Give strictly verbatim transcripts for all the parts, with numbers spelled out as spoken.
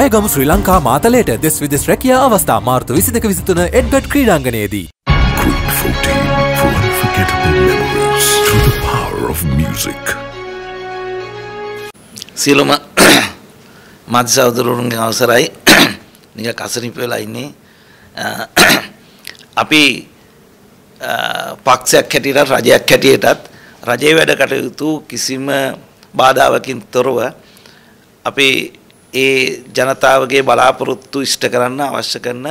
ඇයගම ශ්‍රී ලංකා මාතලයට දෙස් විදෙස් රැකියා අවස්ථා මාර්තු විසිදෙක විසිතුන එඩ්ගඩ් ක්‍රීඩාංගණයේදී. සියලුම මත් සහෝදරවරුන්ගේ අවසරයි. නිකන් අසනීප වෙලා ඉන්නේ. අපි පක්ෂයක් හැටියට රජයක් හැටියටත් රජයේ වැඩ කටයුතු කිසිම බාධාවකින් තොරව අපේ ඒ ජනතාවගේ බලාපොරොත්තු ඉෂ්ට කරන්න අවශ්‍ය කරන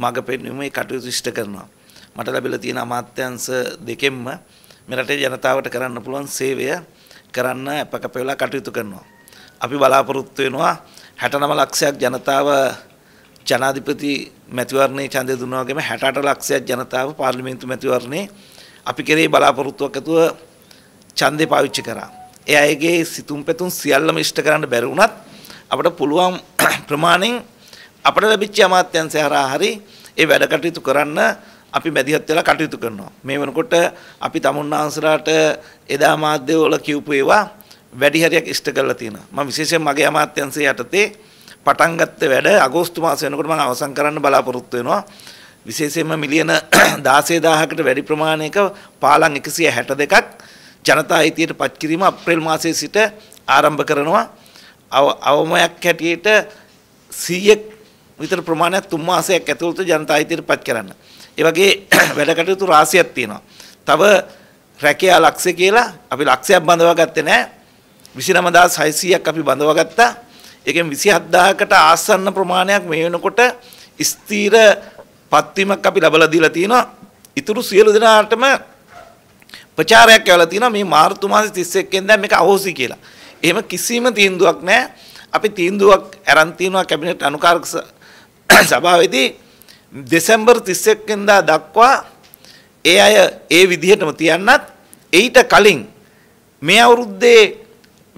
මඟ පෙන්වීම ඒ කටයුතු ඉෂ්ට කරනවා. මට ලැබිලා තියෙන අමාත්‍යාංශ දෙකෙන්ම මේ රටේ ජනතාවට කරන්න පුළුවන් සේවය කරන්න අපකපේලා කටයුතු කරනවා. අපි බලාපොරොත්තු වෙනවා හැටනව ලක්ෂයක් ජනතාව ජනාධිපති මැතිවරණයේ ඡන්දය දුන්නා වගේම හැටඅට ලක්ෂයක් ජනතාව පාර්ලිමේන්තු මැතිවරණයේ අපි කෙරේ බලාපොරොත්තුවක් ඇතුව ඡන්දේ පාවිච්චි කරා. ඒ අයගේ සිතුම් පැතුම් සියල්ලම ඉෂ්ට කරන්න බැරි වුණත් අපට පුළුවන් ප්‍රමාණයෙන් අපට ලැබිච්ච අමාත්‍යංශය හරහා හරි ඒ වැඩ කටයුතු කරන්න අපි මැදිහත් වෙලා කටයුතු කරනවා. මේ වෙනකොට අපි තමුන්නාන්සලාට එදා මාධ්‍ය වල කියපු ඒවා වැඩි හරියක් ඉෂ්ට කරලා තියෙනවා. මම විශේෂයෙන් මගේ අමාත්‍යංශය යටතේ පටන් ගත්ත වැඩ අගෝස්තු මාසය වෙනකොට මම අවසන් කරන්න බලාපොරොත්තු වෙනවා. විශේෂයෙන්ම මිලියන දාසය දහසකට වැඩි ප්‍රමාණයක පාලම් එකසිය හැට දෙකක් ජනතා අයිතියට පත් කිරීම අප්‍රේල් මාසයේ සිට ආරම්භ කරනවා. අවමයක් හැටියට සීයක් විතර ප්‍රමාණයක් තුන් මාසයක් ඇතුළත ජනතා අයිතියට පත් කරන්න. ඒ වගේ වැඩ කටයුතු රාශියක් තියෙනවා. තව රැකියා ලක්ෂ්‍ය කියලා අපි ලක්ෂයක් බඳවා ගත්තේ නැහැ. විසිනව දාස් හයසීයක් අපි බඳවා ගත්තා. ඒකෙන් විසිහත් දාහකට ආසන්න ප්‍රමාණයක් මේ වෙනකොට ස්ථීර පත්වීමක් අපි ලබලා දීලා තියෙනවා. ඉතුරු සියලු දෙනාටම ප්‍රචාරයක් කරලා තියෙනවා මේ මාර්තු මාසේ තිස් එක්කෙන් දැන් මේක අහෝසි කියලා. එහෙම කිසිම තීන්දුවක් නැහැ. අපි තීන්දුවක් අරන් තිනවා කැබිනට් අනුකාරක සභාවේදී දෙසැම්බර් තිස් එක්කෙන් වෙනිදා දක්වා ඒ අය ඒ විදිහටම තියන්නත් ඊට කලින් මේ අවුරුද්දේ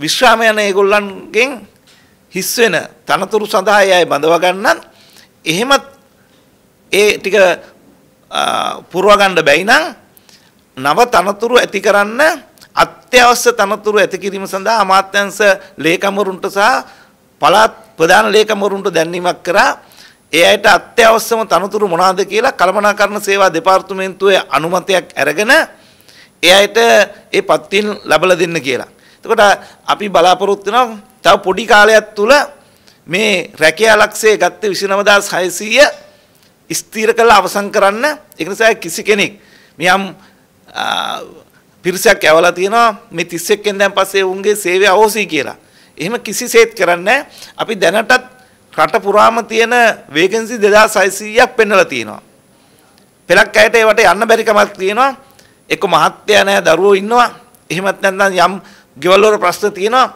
විශ්‍රාම යන ඒගොල්ලන්ගෙන් හිස් වෙන තනතුරු සඳහා ඒ අය බඳවා ගන්නත් එහෙමත් ඒ ටික පුරව ගන්න බැයි නම් නව තනතුරු ඇති කරන්න අත්‍යවශ්‍ය තනතුරු ඇති කිරීම සඳහා අමාත්‍යංශ ලේකම්වරුන්ට සහ පළාත් ප්‍රධාන ලේකම්වරුන්ට දැන්වීමක් කරා. ඒ අයට අත්‍යවශ්‍යම තනතුරු මොනවාද කියලා කළමනාකරණ සේවා දෙපාර්තමේන්තුවේ අනුමතයක් අරගෙන ඒ අයට ඒ පත්තින් ලැබලා දෙන්න කියලා. එතකොට අපි බලාපොරොත්තු වෙනවා තව පොඩි කාලයක් තුල මේ රැකියා ලක්ෂයේ ගත්තේ විසිනව දාස් හයසීය ස්ථිර කරලා අවසන් කරන්න. ඒක නිසා කිසි කෙනෙක් මියම් පිරිසක් ඇවලා තියෙනවා මේ තිස් එක්කෙන් දැන් පස්සේ උන්ගේ සේවය අවෝසි කියලා. එහෙම කිසිසේත් කරන්නේ අපි දැනටත් රට පුරාම තියෙන වේකන්සි දෙදාස් හයසීයක් පෙන්වලා තියෙනවා. පළක් ඇයට ඒවට යන්න බැරි කමක් තියෙනවා. එක්ක මහත්ය නැහැ දරුවෝ ඉන්නවා. එහෙමත් නැත්නම් යම් ගෙවල් වල ප්‍රශ්න තියෙනවා.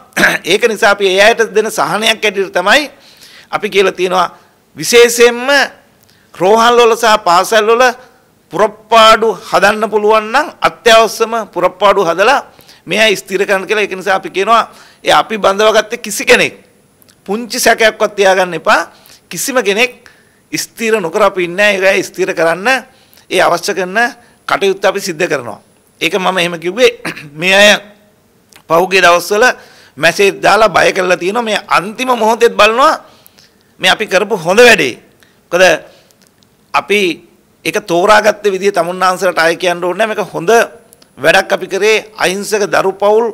ඒක නිසා අපි ඒ අයට දෙන සහනයක් ඇටියට තමයි අපි කියලා තියෙනවා. විශේෂයෙන්ම රෝහල් වල සහ පාසල් වල පුරප්පාඩු හදන්න පුළුවන් නම් අත්‍යවශ්‍යම පුරප්පාඩු හදලා මෙයා ස්ථිර කරන්න කියලා. ඒක නිසා අපි කියනවා ඒ අපි බඳවගත්තේ කිසි කෙනෙක් පුංචි සැකයක්වත් තියාගන්න එපා. කිසිම කෙනෙක් ස්ථිර නොකර අපි ඉන්නේ නැහැ. ඒක ස්ථිර කරන්න ඒ අවශ්‍ය කරන කටයුත්ත අපි සිද්ධ කරනවා. ඒක මම එහෙම කිව්වේ මේ අය පහුගිය දවස්වල මැසේජ් දාලා බය කරලා තියෙනවා. මේ අන්තිම මොහොතේත් බලනවා මේ අපි කරපු හොඳ වැඩේ. මොකද අපි ඒක තෝරාගත්ත විදිය තමුන්නාන්සලට ආය කියන්න ඕනේ නැහැ. මේක හොඳ වැඩක් අපි කරේ. අහිංසක දරුපවුල්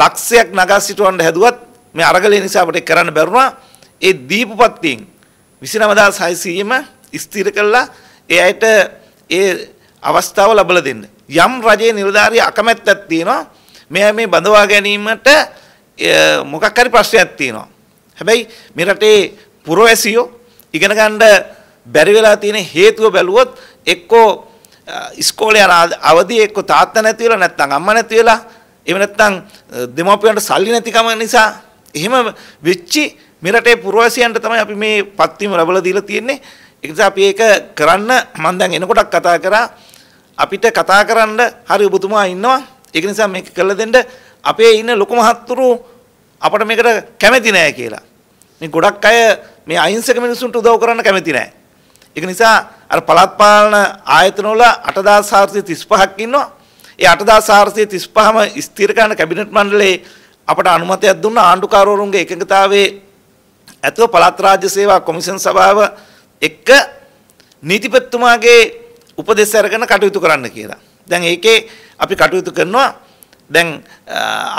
ලක්ෂයක් නගා සිටවන්න හැදුවත් මේ අරගලේ නිසා අපිට කරන්න බැරුණා. ඒ දීපපත්තින් විසිනව දාස් හයසීයම ස්ථිර කළා ඒ අයට ඒ අවස්ථාව ලැබලා දෙන්න. යම් රජයේ නිලධාරී අකමැත්තක් තියෙනවා මෙයා මේ බඳවා ගැනීමට මොකක් හරි ප්‍රශ්නයක් තියෙනවා. හැබැයි මේ රටේ පුරවැසියෝ ඉගෙන ගන්න බැරි වෙලා තියෙන හේතුව බැලුවොත් එක්කෝ ඉස්කෝලේ අවදි එක්කෝ තාත්තා නැති වෙලා නැත්නම් අම්මා නැති වෙලා එහෙම නැත්නම් දෙමාපියන්ට සල්ලි නැතිකම නිසා එහෙම වෙච්චි මේ රටේ පුරවැසියන්ට තමයි අපි මේ පත්වීම ලැබලා දීලා තියෙන්නේ. ඒ නිසා අපි ඒක කරන්න මම දැන් එනකොටක් කතා කරා අපිට කතා කරන්න හරි ඔබතුමා ඉන්නවා. ඒක නිසා මේක කළා දෙන්න අපේ ඉන්න ලොකු මහත්තුරු අපිට මේකට කැමති නැහැ කියලා. මේ ගොඩක් අය මේ අහිංසක මිනිසුන්ට උදව් කරන්න කැමති නැහැ. ඒක නිසා අර පළාත් පාලන ආයතන වල අට දාස් හාරසිය තිස් පහක් ඉන්නවා. ඒ අට දාස් හාරසිය තිස් පහම ස්ථිර කරන කැබිනට් මණ්ඩලයේ අපට අනුමතයක් දුන්න ආණ්ඩුකාරවරුන්ගේ එකඟතාවයේ ඇතුව පළාත් රාජ්‍ය සේවා කොමිෂන් සභාව එක්ක නීතිපතිතුමාගේ උපදෙස් අරගෙන කටයුතු කරන්න කියලා. දැන් ඒකේ අපි කටයුතු කරනවා. දැන්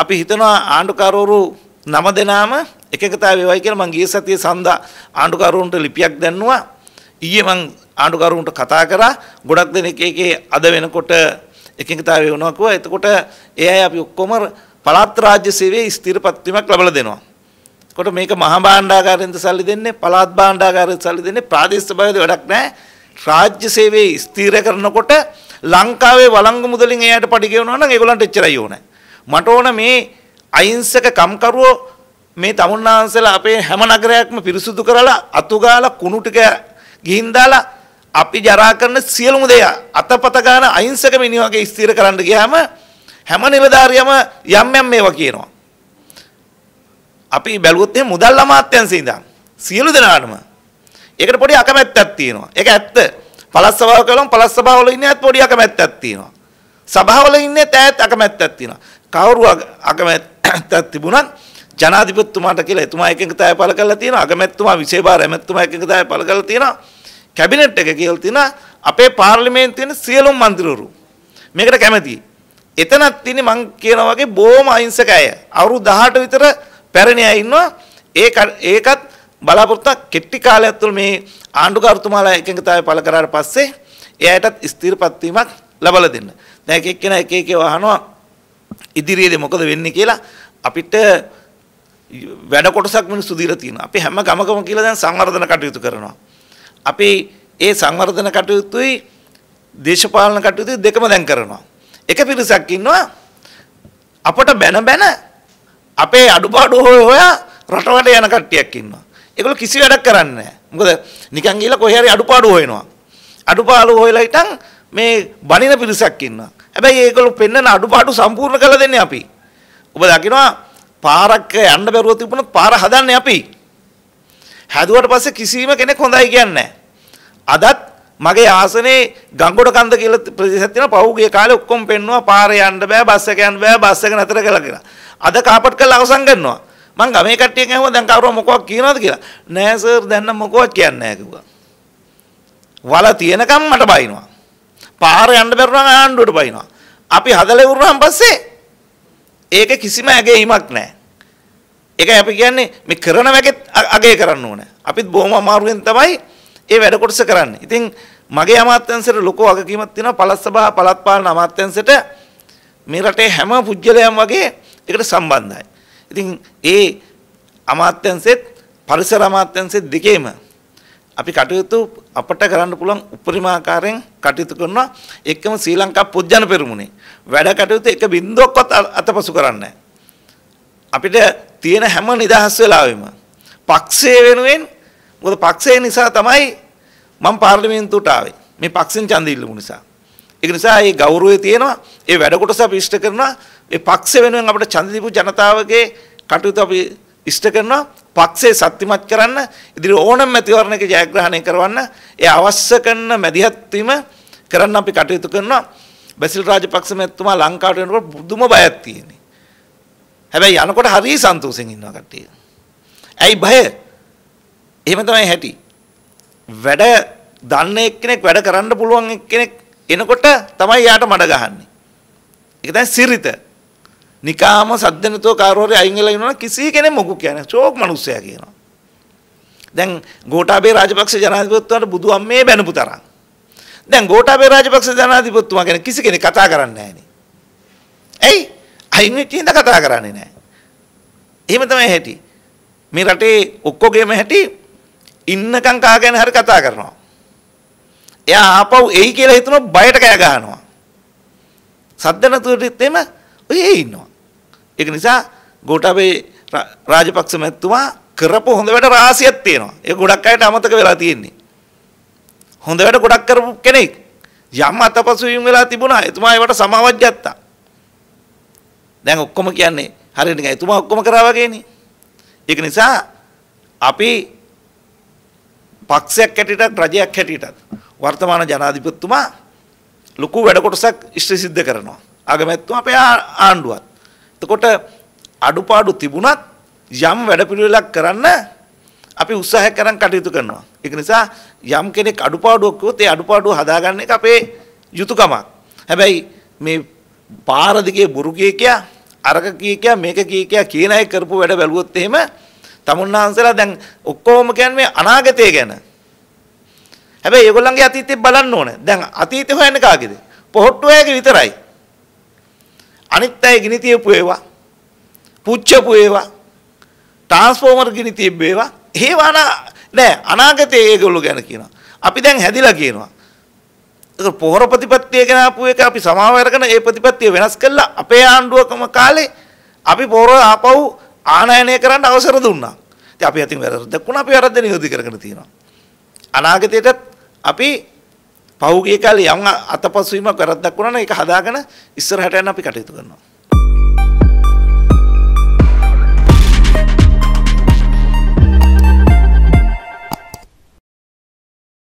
අපි හිතනවා ආණ්ඩුකාරවරු නම දෙනාම එකගතාව වේවයි කියලා. මම ගිය සතියේ සඳා ආණ්ඩුකාරවරුන්ට ලිපියක් දැන්නුවා. ඊයේ මම ආණ්ඩුකාරවරුන්ට කතා කරා. ගොඩක් දෙනෙක් ඒකේ අද වෙනකොට එකගතාව වේවනවා කිව්වා. එතකොට ඒ අය අපි ඔක්කොම පළාත් රාජ්‍ය සේවයේ ස්ථිරපත්වීමක් ලැබලා දෙනවා. එතකොට මේක මහා භාණ්ඩාගාරයෙන්ද සල්ලි දෙන්නේ, පළාත් භාණ්ඩාගාරයෙන් සල්ලි දෙන්නේ, ප්‍රාදේශීය භාණ්ඩාගාරයෙන් වැඩක් නැහැ. රාජ්‍ය සේවයේ ස්ථිර කරනකොට ලංකාවේ වළංගු මුදලින් එයාට පඩි ගෙවනවා නම් ඒගොල්ලන්ට එච්චරයි ඕනේ. මට ඕන මේ අහිංසක කම්කරුවෝ මේ තමුන්නාන්සලා අපේ හැම නගරයක්ම පිරිසුදු කරලා අතුගාලා කුණු ටික ගිහින් දාලා අපි ජරා කරන සියලුම දේ අතපත ගන්න අහිංසක මිනිහාගේ ස්ථිර කරන්න ගියාම හැම නිලධාරියම යම් යම් මේවා කියනවා. අපි බැලුවොත් මේ මුදල් අමාත්‍යංශේ ඉඳන් සියලු දෙනාටම ඒකට පොඩි අකමැත්තක් තියෙනවා. ඒක ඇත්ත. පළාත් සභාව කළොත් පළාත් සභාවල ඉන්නත් පොඩි අකමැත්තක් තියෙනවා. සභාවල ඉන්නේ තෑත් අකමැත්තක් තියෙනවා. කවුරු අකමැත්තක් තිබුණත් ජනාධිපතිතුමාට කියලා එතුමා එකඟතාවය පළ කරලා තියෙනවා. අගමැතිතුමා විශේෂ භාර ඇමතිතුමා එකඟතාවය පළ කරලා තියෙනවා. කැබිනට් එක කියලා තියෙනවා. අපේ පාර්ලිමේන්තුවේ සියලුම මන්ත්‍රීවරු මේකට කැමතියි. එතනත් තියෙන්නේ මම කියනවා වගේ බොහොම අහිංසක අය. අවුරුදු දහඅට විතර පැරණි අය ඉන්නවා. ඒක ඒකත් බලාපොරොත්තු කෙටි කාලයක් තුළ මේ ආණ්ඩුකාරතුමාලා එකඟතාවය පළ කරාට පස්සේ එයාටත් ස්ථිරපත් වීමක් ලබා දෙන්න. දැන් එක එක්කෙනා එක එක වහනවා ඉදිරියේදී මොකද වෙන්නේ කියලා. අපිට වැඩ කොටසක් මිනිස්සු දීලා තියෙනවා. අපි හැම ගමකම කියලා දැන් සංවර්ධන කටයුතු කරනවා. අපි ඒ සංවර්ධන කටයුතුයි දේශපාලන කටයුතුයි දෙකම දැන් කරනවා. එක පිරිසක් ඉන්නවා අපට බැන බැන අපේ අඩුපාඩු හොය හොයා රටවට යන කට්ටියක් ඉන්නවා. ඒගොල්ලෝ කිසි වැඩක් කරන්නේ නැහැ. මොකද නිකන් ගිහලා කොහේ හරි අඩුපාඩු හොයනවා. අඩුපාඩු හොයලා ඉතින් මේ බණින පිරිසක් ඉන්නවා. හැබැයි ඒගොල්ලෝ පෙන්නන අඩුපාඩු සම්පූර්ණ කරලා දෙන්නේ අපි. ඔබ දකිනවා පාරක් යන්න බැරුව තිබුණොත් පාර හදන්නේ අපි. හැදුවට පස්සේ කිසිම කෙනෙක් හොඳයි කියන්නේ නැහැ. අදත් මගේ ආසනේ ගංගොඩ කන්ද කියලා ප්‍රදේශයක් තියෙනවා. පහුගිය කාලේ ඔක්කොම පෙන්නවා පාර යන්න බෑ, බස් එක යන්න බෑ, බස් එක නතර කළා කියලා. අද කාපට් කරලා අවසන් කරනවා. මං ගමේ කට්ටියෙන් ඇහුවා දැන් කවුරු මොකක් කියනවද කියලා. නෑ සර් දැන් නම් මොකවත් කියන්නේ නැහැ කිව්වා. වල තියෙනකම් මට බයිනවා. පාර යන්න බැරුණා නම් ආණ්ඩුවට බයිනවා. අපි හදලා ඉවරනම් පස්සේ ඒක කිසිම ඇගීමක් නැහැ. ඒකයි අපි කියන්නේ මේ කරන වැකෙත් අගය කරන්න ඕනේ. අපිත් බොහොම අමාරුවෙන් තමයි ඒ වැඩ කොටස කරන්නේ. ඉතින් මගේ අමාත්‍යංශයට ලොකු වගකීමක් තියෙනවා. පළාත් සභාව පළාත් පාලන අමාත්‍යංශයට මේ රටේ හැම පුජ්‍යලයක්ම වගේ ඒකට සම්බන්ධයි. ඉතින් ඒ අමාත්‍යංශෙත් පරිසර අමාත්‍යංශෙත් දෙකේම අපි කටයුතු අපට කරන්න පුළුවන් උපරිම ආකාරයෙන් කටයුතු කරනවා. එක්කම ශ්‍රී ලංකා පොත්ජන පෙරමුණේ වැඩ කටයුතු එක බින්දුවක්වත් අතපසු කරන්නේ නැහැ. අපිට තියෙන හැම නිදහස් වෙලාවෙම පක්ෂයේ වෙනුවෙන්, මොකද පක්ෂය නිසා තමයි මම පාර්ලිමේන්තුවට ආවේ. මේ පක්ෂෙන් ඡන්දය ඉල්ලුණු නිසා. ඒක නිසා මේ ගෞරවය තියෙනවා. ඒ වැඩ කොටස අපි ඉෂ්ට කරනවා. ඒ පක්ෂය වෙනුවෙන් අපිට ඡන්ද දීපු ජනතාවගේ කටයුතු අපි ඉෂ්ට කරනවා. පක්ෂය සත්‍යමත් කරන්න, ඉදිරි ඕනම මැතිවරණයක ජයග්‍රහණය කරවන්න ඒ අවශ්‍ය කරන මැදිහත් වීම කරන්න අපි කටයුතු කරනවා. බැසිල් රාජපක්ෂ මැතිතුමා ලංකාවට එනකොට පුදුම බයක් තියෙනවා. හැබැයි යනකොට හරිය සන්තෝෂෙන් ඉන්නවා කට්ටිය. ඇයි බය? එහෙම තමයි හැටි. වැඩ දන්න එක්කෙනෙක්, වැඩ කරන්න පුළුවන් එක්කෙනෙක් එනකොට තමයි යාට මඩ ගහන්නේ. ඒක තමයි සිරිත. නිකාම සද්දනතෝ කාරෝරේ අයින් වෙලා ඉන්නවා කිසි කෙනෙක් මොකු කියන්නේ ෂෝක් මිනිස්සයා කියනවා. දැන් ගෝඨාභය රාජපක්ෂ ජනාධිපතිතුමාට බුදු අම්මේ බැනපු තරම්. දැන් ගෝඨාභය රාජපක්ෂ ජනාධිපතිතුමා ගැන කිසි කෙනෙක් කතා කරන්නේ නැහනේ. ඇයි? අයින් වෙච්චින්ද කතා කරන්නේ නැහැ. එහෙම තමයි හැටි. මේ රටේ ඔක්කොගේම හැටි ඉන්නකම් කා ගැන හරි කතා කරනවා. එයා ආපහු එයි කියලා හිතනවා බයට කෑ ගහනවා. සද්දනතුටත් එම ඔය ඉන්නවා. ඒක නිසා ගෝඨාභය රාජපක්ෂ මැතිතුමා කරපු හොඳ වැඩ රාශියක් තියෙනවා. ඒක ගොඩක් අයට අමතක වෙලා තියෙන්නේ. හොඳ වැඩ ගොඩක් කරපු කෙනෙක්. යම් අතපසු වීම වෙලා තිබුණා. එතුමා ඒවට සමාවත් ගත්තා. දැන් ඔක්කොම කියන්නේ හරියට නෑ. එතුමා ඔක්කොම කරා වගේනේ. ඒක නිසා අපි පක්ෂයක් හැටියටත් රජයක් හැටියටත් වර්තමාන ජනාධිපතිතුමා ලොකු වැඩ කොටසක් ඉෂ්ට සිද්ධ කරනවා. අගමැතිතුමා අපේ ආණ්ඩුවත්. එතකොට අඩුපාඩු තිබුණත් යම් වැඩ පිළිවෙලක් කරන්න Api usaha karang kali itu kan, ikanisa yang kene kadu padu kau te adu padu hadagan nih kape yutu kama, hebai me para dike buru kie kia, araka kie kia, meka kie kia, kena ek kerpu beda belgu tema, tamun nansela deng ukom kian me anaga te kian, hebai ego langgi ati te balan nona, deng ati te hoen ka kide, pohot tuh egi viterai, anit tay gini te puewa, puccha puewa. Transformer gini tibewa, hewana ne anagate egolu gana kina, api deng hadila kina, itu pohoro patipati kena apu eka api sama wera kena e patipati wenas kela, api an dua kama kale, api pohoro apau ana ene kera nda osero duna, ti api ating wera rute kuna api wera deni hudi kera kena tina, anagate tet api pau eka li yang atapa suima kera dakuna na eka hada kena, isra hata na api kate itu kena.